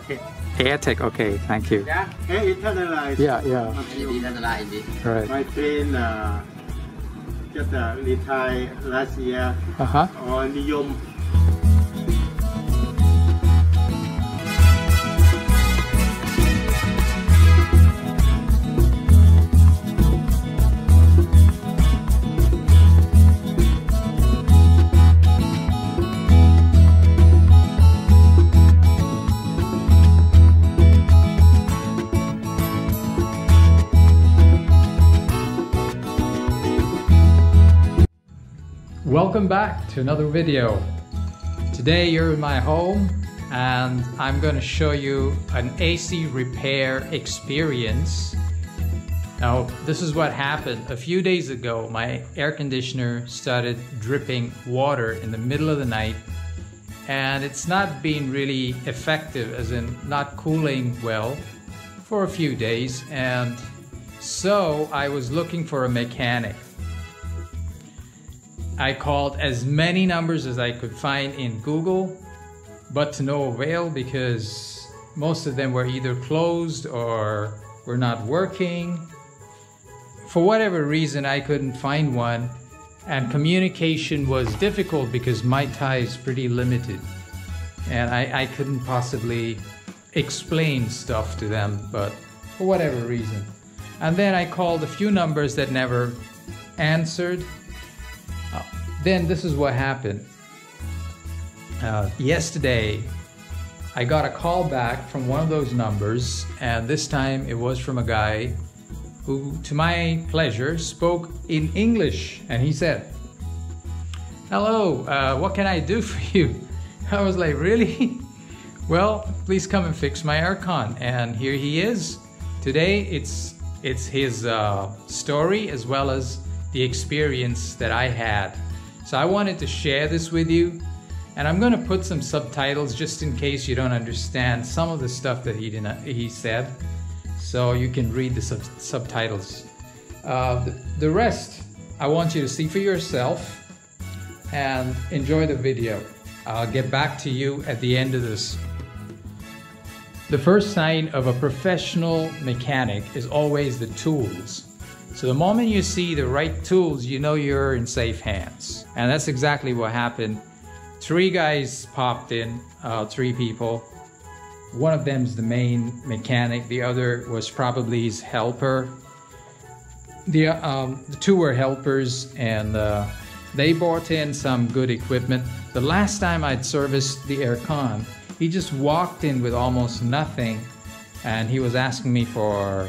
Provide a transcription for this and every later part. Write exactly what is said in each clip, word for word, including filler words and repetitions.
Airtech. Airtech, okay, thank you. Yeah, Air internalize. Yeah, yeah. Internalize. Right. My friend uh, just uh, retired last year uh-huh. on Niyom. Welcome back to another video. Today you're in my home and I'm going to show you an A C repair experience. Now this is what happened. A few days ago my air conditioner started dripping water in the middle of the night and it's not been really effective, as in not cooling well, for a few days, and so I was looking for a mechanic. I called as many numbers as I could find in Google, but to no avail, because most of them were either closed or were not working. For whatever reason, I couldn't find one, and communication was difficult because my Thai is pretty limited, and I, I couldn't possibly explain stuff to them, but for whatever reason. And then I called a few numbers that never answered. Then this is what happened. Uh, yesterday, I got a call back from one of those numbers, and this time it was from a guy who, to my pleasure, spoke in English, and he said, "Hello, uh, what can I do for you?" I was like, "Really?" "Well, please come and fix my aircon." And here he is. Today, it's it's his uh, story as well as the experience that I had. So I wanted to share this with you, and I'm going to put some subtitles just in case you don't understand some of the stuff that he didn't, he said, so you can read the sub subtitles. Uh, the, the rest I want you to see for yourself and enjoy the video. I'll get back to you at the end of this. The first sign of a professional mechanic is always the tools. So the moment you see the right tools, you know you're in safe hands. And that's exactly what happened. Three guys popped in, uh, three people. One of them's the main mechanic, the other was probably his helper. The, um, the two were helpers, and uh, they brought in some good equipment. The last time I'd serviced the aircon, he just walked in with almost nothing, and he was asking me for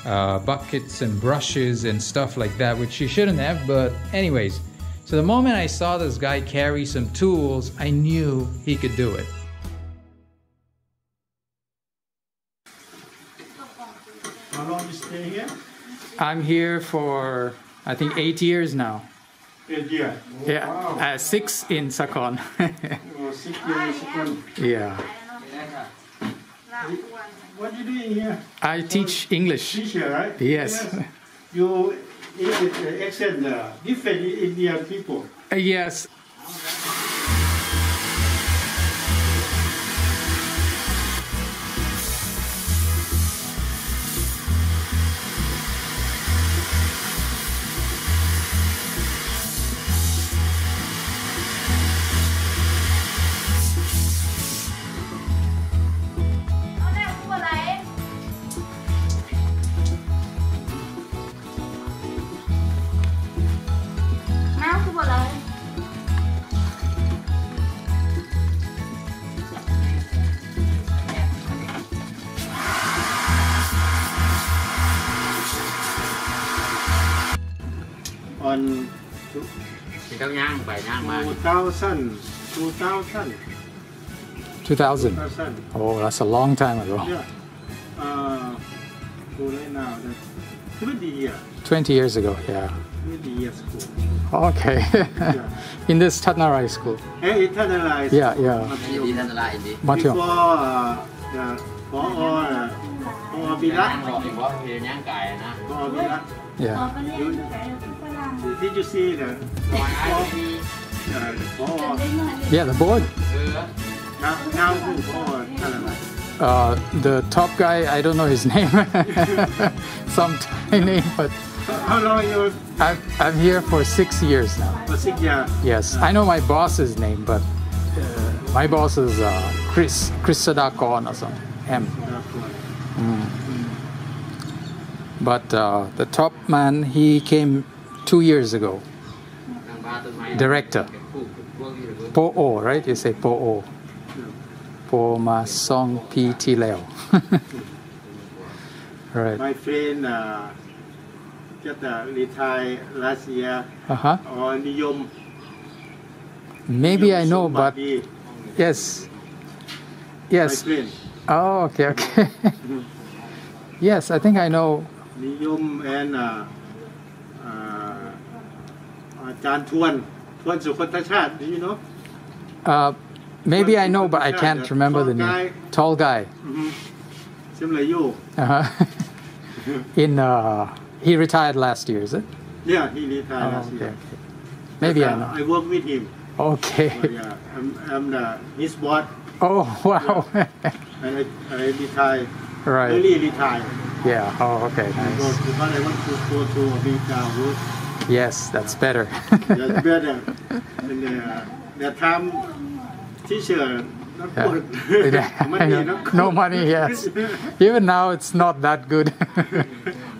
Uh, buckets and brushes and stuff like that, which you shouldn't have, but anyways. So the moment I saw this guy carry some tools, I knew he could do it. How long you stay here? I'm here for, I think, eight years now. Eight years? Oh, yeah. Wow. Uh, six in Sakon. Oh, six years in Sakon. Yeah. What are you doing here? I so teach English. Teacher, right? Yes. Yes. You accept uh, different Indian people. Uh, yes. On two thousand. Oh, that's a long time ago. Yeah. Uh, right now, that's twenty years. twenty years ago, yeah. twenty years ago. Okay. Yeah. In this Tatnarai School. Hey, Tatnarai. Yeah, yeah. Before uh, the Po-O, yeah. Did you see the board? Yeah, the board. Now, now, board. Uh, the top guy, I don't know his name. Some tiny, but how long are you? I'm, I'm here for six years now. For six years. Yes, uh, I know my boss's name, but uh, my boss is uh, Chris, Chris Sadako or something. M. Mm. But uh, the top man, he came two years ago. Director. Po-O, right? You say Po-O. Po Ma Song P T Leo. Right. My friend uh, just uh, retired last year. Uh huh. Or Niyom. Maybe Niyom I know, but be. yes, yes. My friend. Oh, okay, okay. Yes, I think I know. Niyom and uh, uh, Jan Tuan, Tuan Sukhothachat, do you know? Uh, maybe I know, but I can't remember the name. Tall guy. Same like you. Uh huh. In uh, he retired last year, is it? Yeah, he retired oh, last okay, year. Okay. Maybe but, I know. Uh, I work with him. Okay. So, yeah, I'm, I'm the, his boss. Oh wow. Yeah. And I, I retired. Right. Early retired. Yeah. Oh, okay. Nice. But I want to go to a big town. Yes, that's better. That's better. And uh, that time. T-shirt, not good. Money, not good. No money, yes. Even now it's not that good.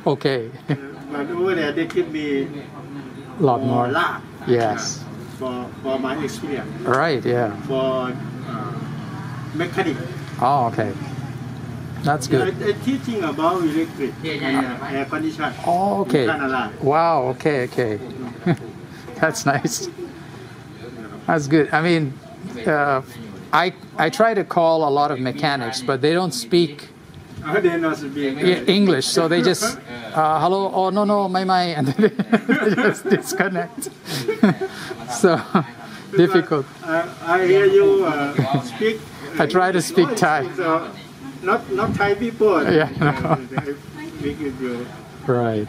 Okay. But over there they give me a lot more. Lot. Yes. For, for my experience. Right, yeah. For uh, mechanic. Oh, okay. That's good. Yeah, I, I'm teaching about electric and uh, air conditioning. Oh, okay. Wow, okay, okay. That's nice. That's good. I mean, Uh, I I try to call a lot of mechanics, but they don't speak English, so they just uh, hello, oh no no, my my, and they just disconnect. So difficult. Uh, I hear you uh, speak. I try to speak Thai. Uh, not not Thai people. Yeah. No. Right.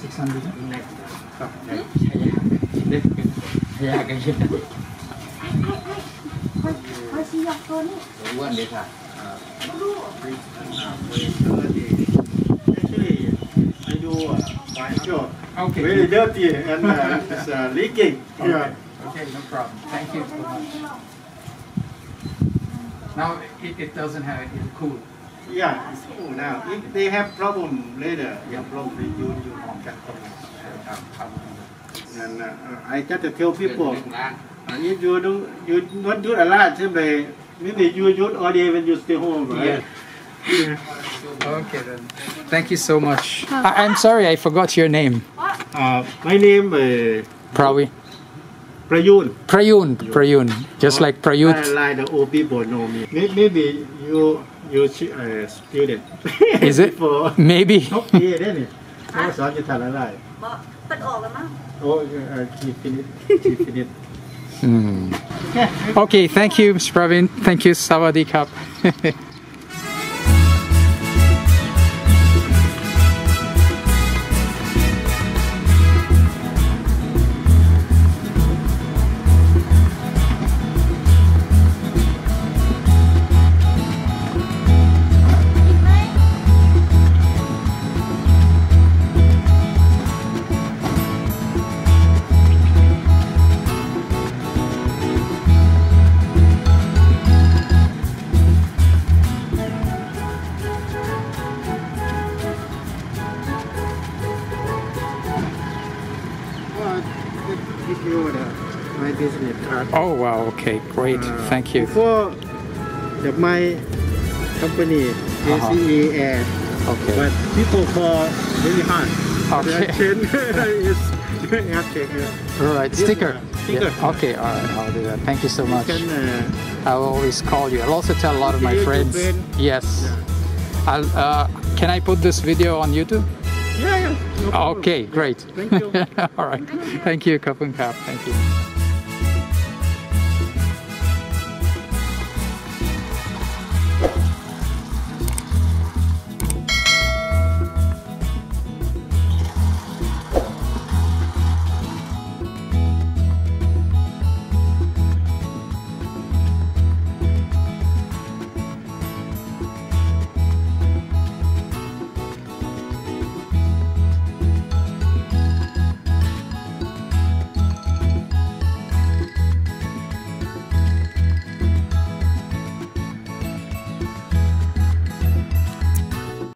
six hundred. Actually, I do uh, my job. Okay. Very dirty and uh, it's uh, leaking. Okay. Yeah. Okay, no problem. Thank you so much. Now it, it doesn't have it, it's cool. Yeah, it's cool now. If they have problem later, yeah, probably you you can come. And uh, I got to tell people, if you don't you not do a lot, simply maybe you use all day when you stay home, right? Yeah. Yeah. Okay then. Thank you so much. I, I'm sorry, I forgot your name. Uh, my name is uh, Prawi. Prayun. Prayun. Prayun. Just oh, like Prayut. I like the old people know me. Maybe you. You uh, student. Is it? Maybe. Okay, then it. I saw you tell a lie. But all of them. Oh, keep it. Keep it. Okay, thank you, Mister Pravin. Thank you, Sawadee Kap. Oh wow, okay, great, uh, thank you. Before the, my company, A C E, and uh-huh. Okay. But people call really hard. Okay. Airtech. Alright, sticker. Sticker. Yeah. Okay, alright, I'll do that. Thank you so much. You can, uh, I'll always call you. I'll also tell a lot of my friends. Friend? Yes. Yeah. I'll, uh, can I put this video on YouTube? Yeah, yeah. No problem. Okay, great. Thank you. Alright, thank you, Kapun Kap. Thank you.